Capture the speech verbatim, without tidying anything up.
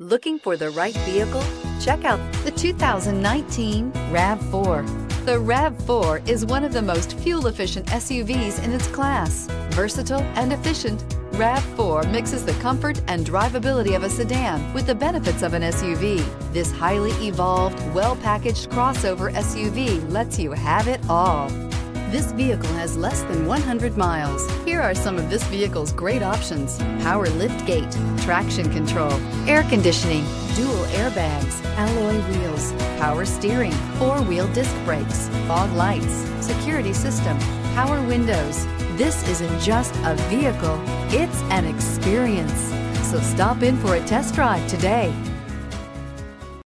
Looking for the right vehicle? Check out the two thousand nineteen RAV four. The RAV four is one of the most fuel-efficient S U Vs in its class. Versatile and efficient, RAV four mixes the comfort and drivability of a sedan with the benefits of an S U V. This highly evolved, well-packaged crossover S U V lets you have it all. This vehicle has less than one hundred miles. Here are some of this vehicle's great options: power lift gate, traction control, air conditioning, dual airbags, alloy wheels, power steering, four-wheel disc brakes, fog lights, security system, power windows. This isn't just a vehicle, it's an experience. So stop in for a test drive today.